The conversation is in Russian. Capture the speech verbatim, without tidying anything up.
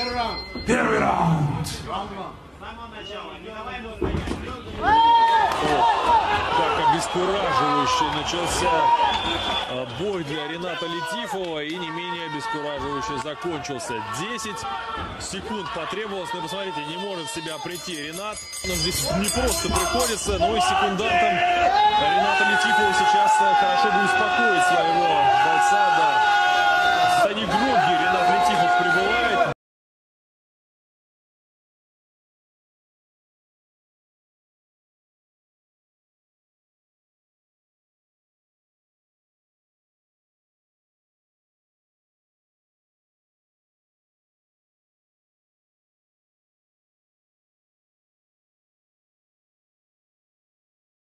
Первый раунд. Первый раунд. Как обескураживающе начался бой для Рената Летифова и не менее обескураживающе закончился. десять секунд потребовалось, но посмотрите, не может в себя прийти Ренат. Он здесь не просто приходится, но и секундантом Рената Летифова сейчас хорошо бы успокоить своего бойца. Да. В состоянии блоги Ренат Летифов пребывает.